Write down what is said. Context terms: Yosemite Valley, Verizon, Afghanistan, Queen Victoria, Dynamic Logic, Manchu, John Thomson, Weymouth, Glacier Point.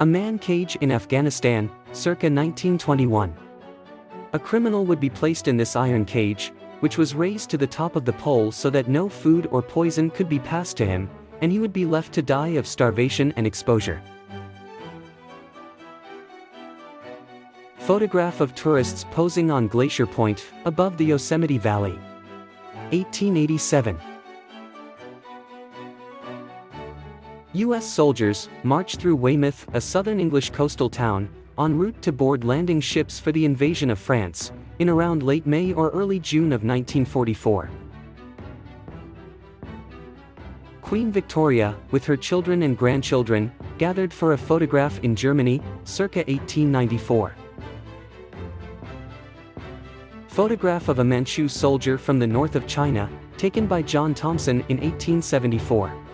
A man cage in Afghanistan, circa 1921. A criminal would be placed in this iron cage, which was raised to the top of the pole so that no food or poison could be passed to him, and he would be left to die of starvation and exposure. Photograph of tourists posing on Glacier Point, above the Yosemite Valley. 1887. U.S. soldiers march through Weymouth, a southern English coastal town, en route to board landing ships for the invasion of France, in around late May or early June of 1944. Queen Victoria, with her children and grandchildren, gathered for a photograph in Germany, circa 1894. Photograph of a Manchu soldier from the north of China, taken by John Thomson in 1874.